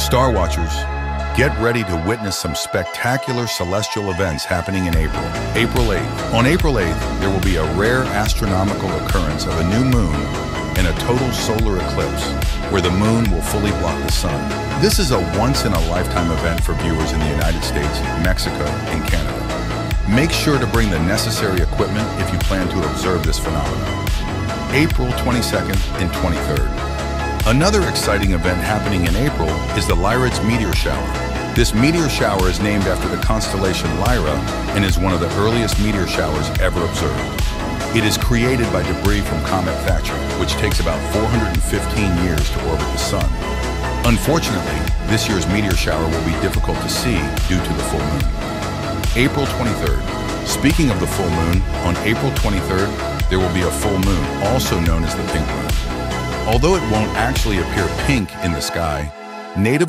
Star Watchers, get ready to witness some spectacular celestial events happening in April. April 8th. On April 8th, there will be a rare astronomical occurrence of a new moon and a total solar eclipse, where the moon will fully block the sun. This is a once-in-a-lifetime event for viewers in the United States, Mexico, and Canada. Make sure to bring the necessary equipment if you plan to observe this phenomenon. April 22nd and 23rd. Another exciting event happening in April is the Lyrids meteor shower. This meteor shower is named after the constellation Lyra and is one of the earliest meteor showers ever observed. It is created by debris from comet Thatcher, which takes about 415 years to orbit the sun. Unfortunately, this year's meteor shower will be difficult to see due to the full moon. April 23rd. Speaking of the full moon, on April 23rd, there will be a full moon, also known as the Pink Moon. Although it won't actually appear pink in the sky, Native